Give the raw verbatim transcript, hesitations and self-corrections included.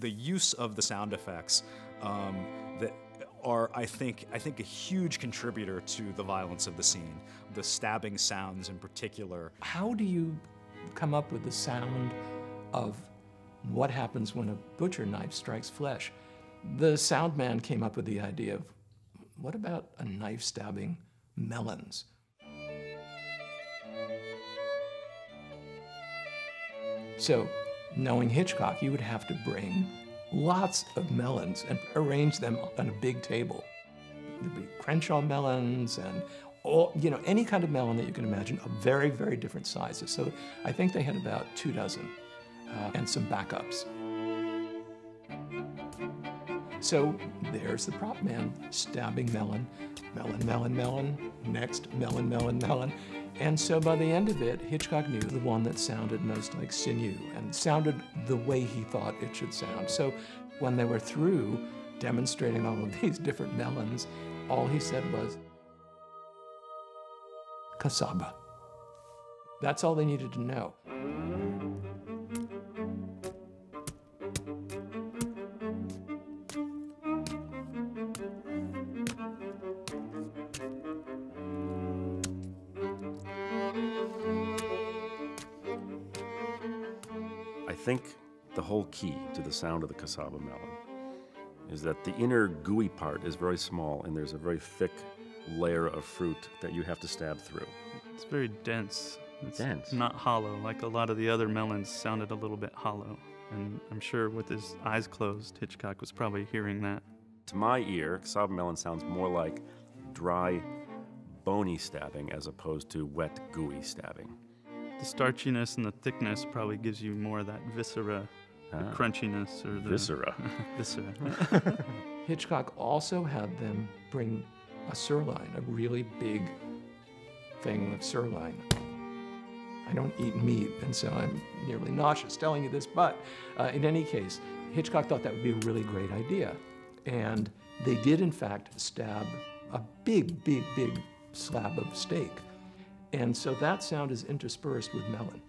the use of the sound effects um, that are, I think, I think a huge contributor to the violence of the scene, the stabbing sounds in particular. How do you come up with the sound of what happens when a butcher knife strikes flesh? The sound man came up with the idea of, what about a knife stabbing melons? So, knowing Hitchcock, you would have to bring lots of melons and arrange them on a big table. There'd be Crenshaw melons and all, you know, any kind of melon that you can imagine of very, very different sizes. So I think they had about two dozen uh, and some backups. So there's the prop man stabbing melon, melon, melon, melon, next melon, melon, melon. And so by the end of it, Hitchcock knew the one that sounded most like sinew and sounded the way he thought it should sound. So when they were through demonstrating all of these different melons, all he said was, cassava. That's all they needed to know. I think the whole key to the sound of the cassava melon is that the inner gooey part is very small and there's a very thick layer of fruit that you have to stab through. It's very dense. It's dense. Not hollow. Like a lot of the other melons sounded a little bit hollow. And I'm sure with his eyes closed, Hitchcock was probably hearing that. To my ear, cassava melon sounds more like dry, bony stabbing as opposed to wet, gooey stabbing. The starchiness and the thickness probably gives you more of that viscera, ah, the crunchiness or the... Viscera. Viscera. Hitchcock also had them bring a sirloin, a really big thing of sirloin. I don't eat meat, and so I'm nearly nauseous telling you this, but uh, in any case, Hitchcock thought that would be a really great idea. And they did, in fact, stab a big, big, big slab of steak. And so that sound is interspersed with melon.